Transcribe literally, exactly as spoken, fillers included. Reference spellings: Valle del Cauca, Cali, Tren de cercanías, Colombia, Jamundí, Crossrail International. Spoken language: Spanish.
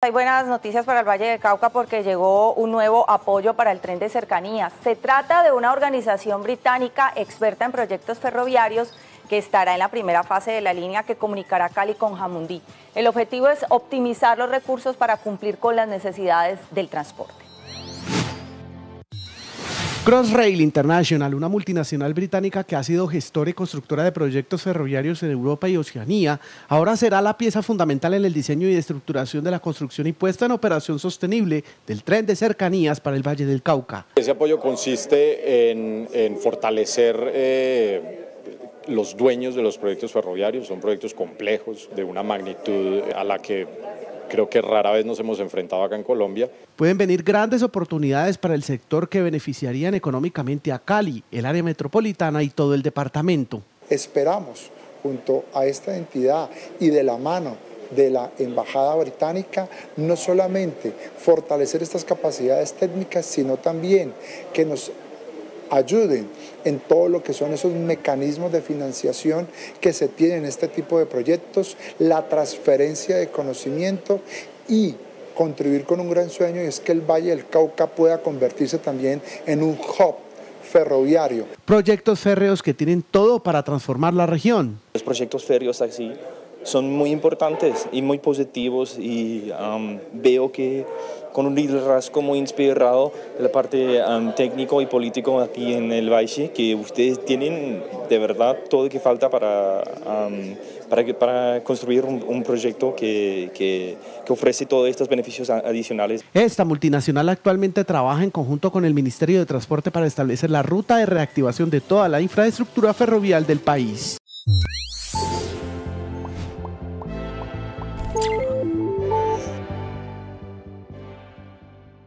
Hay buenas noticias para el Valle del Cauca porque llegó un nuevo apoyo para el tren de cercanías. Se trata de una organización británica experta en proyectos ferroviarios que estará en la primera fase de la línea que comunicará Cali con Jamundí. El objetivo es optimizar los recursos para cumplir con las necesidades del transporte. Crossrail International, una multinacional británica que ha sido gestora y constructora de proyectos ferroviarios en Europa y Oceanía, ahora será la pieza fundamental en el diseño y estructuración de la construcción y puesta en operación sostenible del tren de cercanías para el Valle del Cauca. Ese apoyo consiste en, en fortalecer eh, los dueños de los proyectos ferroviarios. Son proyectos complejos, de una magnitud a la que creo que rara vez nos hemos enfrentado acá en Colombia. Pueden venir grandes oportunidades para el sector que beneficiarían económicamente a Cali, el área metropolitana y todo el departamento. Esperamos, junto a esta entidad y de la mano de la Embajada Británica, no solamente fortalecer estas capacidades técnicas, sino también que nos ayuden en todo lo que son esos mecanismos de financiación que se tienen en este tipo de proyectos, la transferencia de conocimiento y contribuir con un gran sueño, y es que el Valle del Cauca pueda convertirse también en un hub ferroviario. Proyectos férreos que tienen todo para transformar la región. Los proyectos férreos así son muy importantes y muy positivos, y um, veo que con un liderazgo muy inspirado de la parte um, técnico y político aquí en el Valle, que ustedes tienen de verdad todo lo que falta para, um, para, que, para construir un, un proyecto que, que, que ofrece todos estos beneficios adicionales. Esta multinacional actualmente trabaja en conjunto con el Ministerio de Transporte para establecer la ruta de reactivación de toda la infraestructura ferrovial del país.